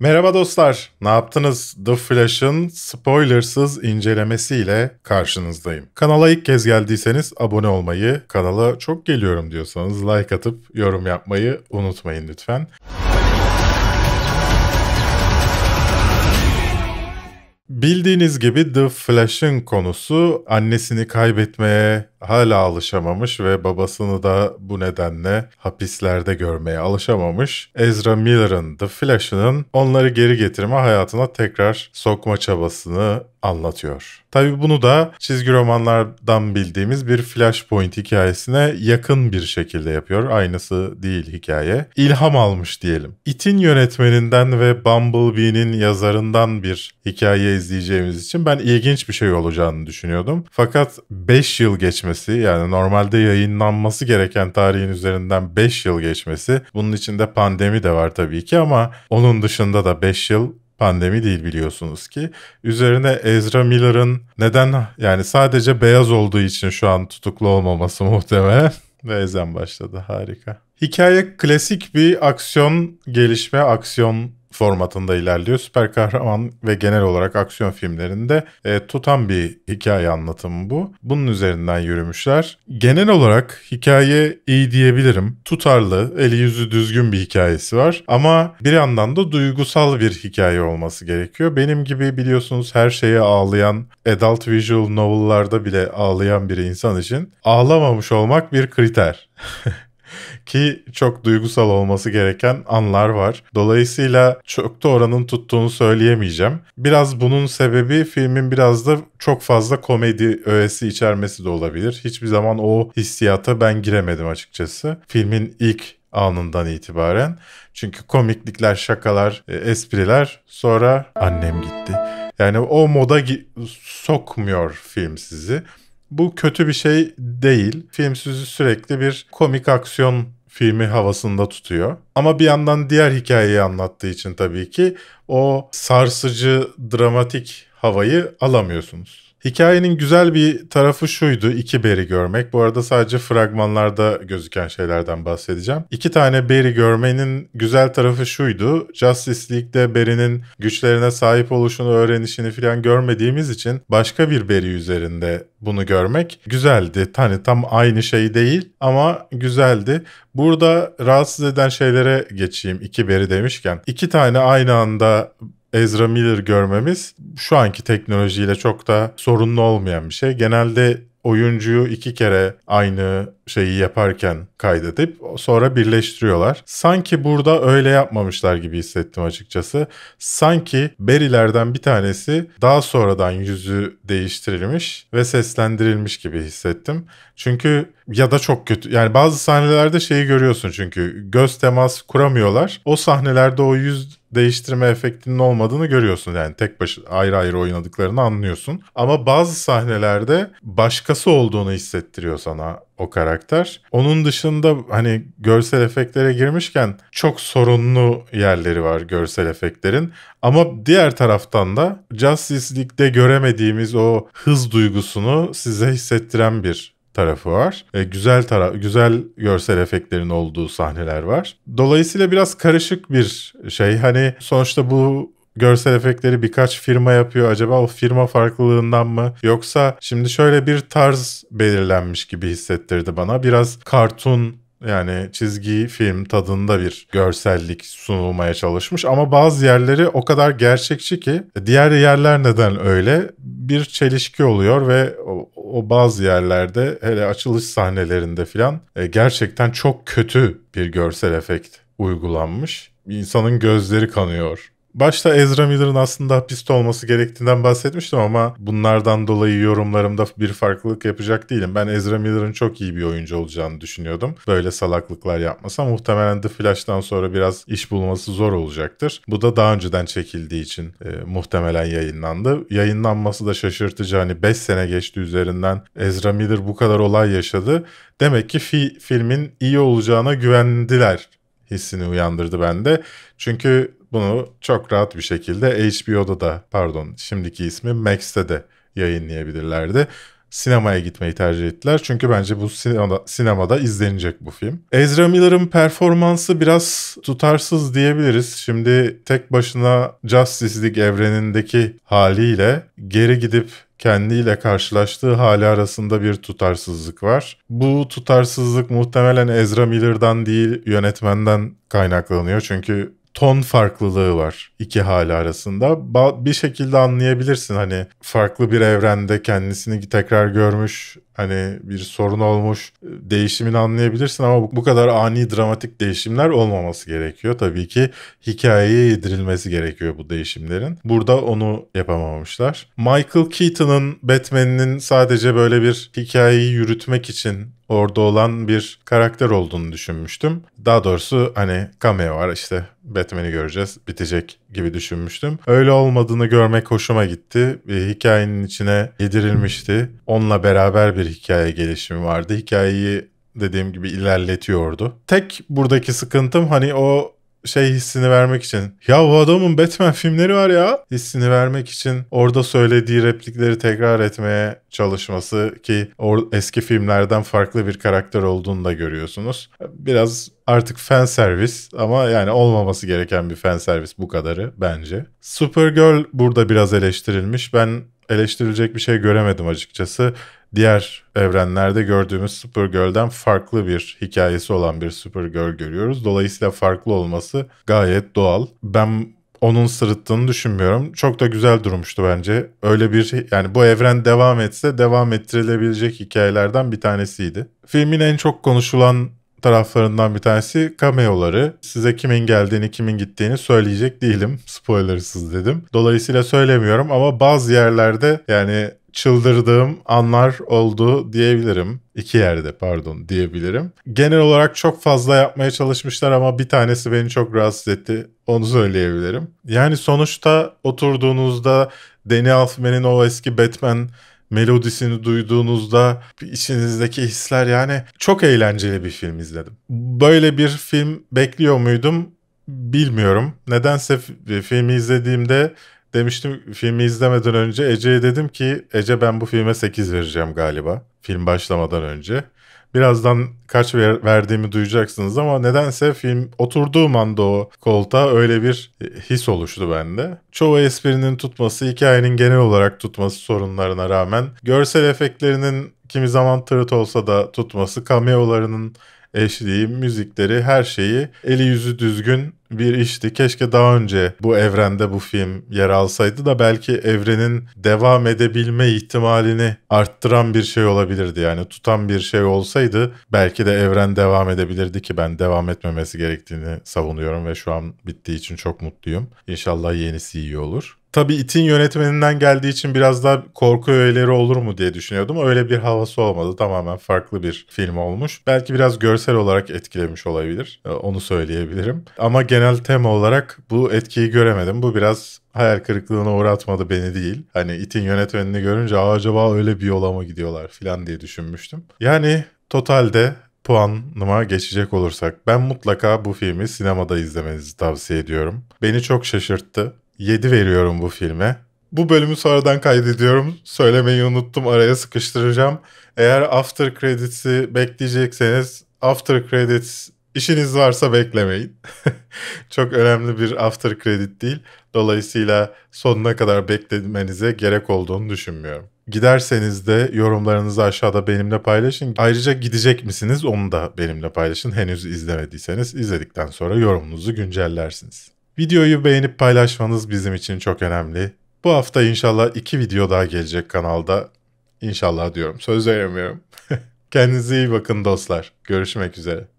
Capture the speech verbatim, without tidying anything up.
Merhaba dostlar, ne yaptınız? The Flash'ın spoilersız incelemesiyle karşınızdayım. Kanala ilk kez geldiyseniz abone olmayı, kanala çok geliyorum diyorsanız like atıp yorum yapmayı unutmayın lütfen. Bildiğiniz gibi The Flash'ın konusu annesini kaybetmeye hala alışamamış ve babasını da bu nedenle hapislerde görmeye alışamamış Ezra Miller'ın The Flash'ının onları geri getirme, hayatına tekrar sokma çabasını anlatıyor. Tabii bunu da çizgi romanlardan bildiğimiz bir Flashpoint hikayesine yakın bir şekilde yapıyor. Aynısı değil hikaye. İlham almış diyelim. It'in yönetmeninden ve Bumblebee'nin yazarından bir hikaye izleyeceğimiz için ben ilginç bir şey olacağını düşünüyordum. Fakat beş yıl geçmesi, yani normalde yayınlanması gereken tarihin üzerinden beş yıl geçmesi, bunun içinde pandemi de var tabii ki ama onun dışında da beş yıl pandemi değil biliyorsunuz ki. Üzerine Ezra Miller'ın neden, yani sadece beyaz olduğu için şu an tutuklu olmaması muhtemelen. Ve ezen başladı, harika. Hikaye klasik bir aksiyon gelişme, aksiyon formatında ilerliyor. Süper kahraman ve genel olarak aksiyon filmlerinde e, tutan bir hikaye anlatımı bu. Bunun üzerinden yürümüşler. Genel olarak hikaye iyi diyebilirim. Tutarlı, eli yüzü düzgün bir hikayesi var. Ama bir yandan da duygusal bir hikaye olması gerekiyor. Benim gibi biliyorsunuz her şeye ağlayan, adult visual novel'larda bile ağlayan bir insan için ağlamamış olmak bir kriter. Ki çok duygusal olması gereken anlar var. Dolayısıyla çok da oranın tuttuğunu söyleyemeyeceğim. Biraz bunun sebebi filmin biraz da çok fazla komedi öğesi içermesi de olabilir. Hiçbir zaman o hissiyata ben giremedim açıkçası. Filmin ilk anından itibaren. Çünkü komiklikler, şakalar, espriler, sonra annem gitti. Yani o moda sokmuyor film sizi. Bu kötü bir şey değil. Film sizi sürekli bir komik aksiyon filmi havasında tutuyor. Ama bir yandan diğer hikayeyi anlattığı için tabii ki o sarsıcı, dramatik havayı alamıyorsunuz. Hikayenin güzel bir tarafı şuydu, iki beri görmek. Bu arada sadece fragmanlarda gözüken şeylerden bahsedeceğim. İki tane beri görmenin güzel tarafı şuydu. Justice League'de berinin güçlerine sahip oluşunu, öğrenişini falan görmediğimiz için başka bir beri üzerinde bunu görmek güzeldi. Hani tam aynı şey değil ama güzeldi. Burada rahatsız eden şeylere geçeyim iki beri demişken. İki tane aynı anda Ezra Miller görmemiz şu anki teknolojiyle çok da sorunlu olmayan bir şey. Genelde oyuncuyu iki kere aynı şeyi yaparken kaydedip sonra birleştiriyorlar. Sanki burada öyle yapmamışlar gibi hissettim açıkçası. Sanki berilerden bir tanesi daha sonradan yüzü değiştirilmiş ve seslendirilmiş gibi hissettim. Çünkü ya da çok kötü, yani bazı sahnelerde şeyi görüyorsun, çünkü göz temas kuramıyorlar. O sahnelerde o yüz değiştirme efektinin olmadığını görüyorsun. Yani tek başına ayrı ayrı oynadıklarını anlıyorsun. Ama bazı sahnelerde başkası olduğunu hissettiriyor sana o karakter. Onun dışında hani görsel efektlere girmişken çok sorunlu yerleri var görsel efektlerin. Ama diğer taraftan da Justice League'de göremediğimiz o hız duygusunu size hissettiren bir tarafı var. E, güzel taraf, güzel görsel efektlerin olduğu sahneler var. Dolayısıyla biraz karışık bir şey. Hani sonuçta bu görsel efektleri birkaç firma yapıyor. Acaba o firma farklılığından mı? Yoksa şimdi şöyle bir tarz belirlenmiş gibi hissettirdi bana. Biraz kartun, yani çizgi film tadında bir görsellik sunulmaya çalışmış ama bazı yerleri o kadar gerçekçi ki, diğer yerler neden öyle, bir çelişki oluyor ve o, o bazı yerlerde, hele açılış sahnelerinde filan e, gerçekten çok kötü bir görsel efekt uygulanmış. İnsanın gözleri kanıyor. Başta Ezra Miller'ın aslında hapiste olması gerektiğinden bahsetmiştim ama bunlardan dolayı yorumlarımda bir farklılık yapacak değilim. Ben Ezra Miller'ın çok iyi bir oyuncu olacağını düşünüyordum. Böyle salaklıklar yapmasa muhtemelen The Flash'tan sonra biraz iş bulması zor olacaktır. Bu da daha önceden çekildiği için e, muhtemelen yayınlandı. Yayınlanması da şaşırtıcı. Hani beş sene geçti üzerinden. Ezra Miller bu kadar olay yaşadı. Demek ki fi filmin iyi olacağına güvendiler hissini uyandırdı bende. Çünkü bunu çok rahat bir şekilde H B O'da da, pardon şimdiki ismi Max'te de yayınlayabilirlerdi. sinemaya gitmeyi tercih ettiler. Çünkü bence bu sinemada, sinemada izlenecek bu film. Ezra Miller'ın performansı biraz tutarsız diyebiliriz. Şimdi tek başına Justice League evrenindeki haliyle geri gidip kendiyle karşılaştığı hali arasında bir tutarsızlık var. Bu tutarsızlık muhtemelen Ezra Miller'dan değil, yönetmenden kaynaklanıyor. Çünkü ton farklılığı var iki hali arasında. Bir şekilde anlayabilirsin, hani farklı bir evrende kendisini tekrar görmüş, hani bir sorun olmuş, değişimini anlayabilirsin ama bu kadar ani dramatik değişimler olmaması gerekiyor. Tabii ki hikayeye yedirilmesi gerekiyor bu değişimlerin. Burada onu yapamamışlar. Michael Keaton'ın Batman'in sadece böyle bir hikayeyi yürütmek için orada olan bir karakter olduğunu düşünmüştüm. Daha doğrusu hani cameo var, işte Batman'i göreceğiz, bitecek gibi düşünmüştüm. Öyle olmadığını görmek hoşuma gitti. E, hikayenin içine yedirilmişti. Onunla beraber bir hikaye gelişimi vardı. Hikayeyi dediğim gibi ilerletiyordu. Tek buradaki sıkıntım hani o şey hissini vermek için, ya bu adamın Batman filmleri var ya hissini vermek için orada söylediği replikleri tekrar etmeye çalışması, ki eski filmlerden farklı bir karakter olduğunu da görüyorsunuz. Biraz artık fan servis ama yani olmaması gereken bir fan servis bu kadarı bence. Supergirl burada biraz eleştirilmiş. Ben eleştirilecek bir şey göremedim açıkçası. Diğer evrenlerde gördüğümüz Supergirl'den farklı bir hikayesi olan bir Supergirl görüyoruz. Dolayısıyla farklı olması gayet doğal. Ben onun sırıttığını düşünmüyorum. Çok da güzel durmuştu bence. Öyle bir, yani bu evren devam etse devam ettirilebilecek hikayelerden bir tanesiydi. Filmin en çok konuşulan taraflarından bir tanesi cameoları. Size kimin geldiğini, kimin gittiğini söyleyecek değilim. Spoilersız dedim. Dolayısıyla söylemiyorum ama bazı yerlerde yani çıldırdığım anlar oldu diyebilirim. İki yerde pardon diyebilirim. Genel olarak çok fazla yapmaya çalışmışlar ama bir tanesi beni çok rahatsız etti. Onu söyleyebilirim. Yani sonuçta oturduğunuzda Danny Elfman'in o eski Batman melodisini duyduğunuzda içinizdeki hisler, yani çok eğlenceli bir film izledim. Böyle bir film bekliyor muydum bilmiyorum. Nedense filmi izlediğimde demiştim, filmi izlemeden önce Ece'ye dedim ki Ece ben bu filme sekiz vereceğim galiba film başlamadan önce. Birazdan kaç ver, verdiğimi duyacaksınız ama nedense film oturduğum anda o koltuğa öyle bir his oluştu bende. Çoğu esprinin tutması, hikayenin genel olarak tutması sorunlarına rağmen, görsel efektlerinin kimi zaman tırıt olsa da tutması, cameolarının eşliği, müzikleri, her şeyi eli yüzü düzgün bir işti. Keşke daha önce bu evrende bu film yer alsaydı da belki evrenin devam edebilme ihtimalini arttıran bir şey olabilirdi. Yani tutan bir şey olsaydı belki de evren devam edebilirdi ki ben devam etmemesi gerektiğini savunuyorum ve şu an bittiği için çok mutluyum. İnşallah yenisi iyi olur. Tabii It'in yönetmeninden geldiği için biraz daha korku öğeleri olur mu diye düşünüyordum. Öyle bir havası olmadı. Tamamen farklı bir film olmuş. Belki biraz görsel olarak etkilemiş olabilir. Onu söyleyebilirim. Ama genel tema olarak bu etkiyi göremedim. Bu biraz hayal kırıklığına uğratmadı beni değil. Hani It'in yönetmenini görünce acaba öyle bir yola mı gidiyorlar falan diye düşünmüştüm. Yani totalde puanıma geçecek olursak ben mutlaka bu filmi sinemada izlemenizi tavsiye ediyorum. Beni çok şaşırttı. yedi veriyorum bu filme. Bu bölümü sonradan kaydediyorum. Söylemeyi unuttum. Araya sıkıştıracağım. Eğer after credits'i bekleyecekseniz after credits işiniz varsa beklemeyin. Çok önemli bir after credit değil. Dolayısıyla sonuna kadar beklemenize gerek olduğunu düşünmüyorum. Giderseniz de yorumlarınızı aşağıda benimle paylaşın. Ayrıca gidecek misiniz onu da benimle paylaşın. Henüz izlemediyseniz izledikten sonra yorumunuzu güncellersiniz. Videoyu beğenip paylaşmanız bizim için çok önemli. Bu hafta inşallah iki video daha gelecek kanalda. İnşallah diyorum, söz veremiyorum. Kendinize iyi bakın dostlar. Görüşmek üzere.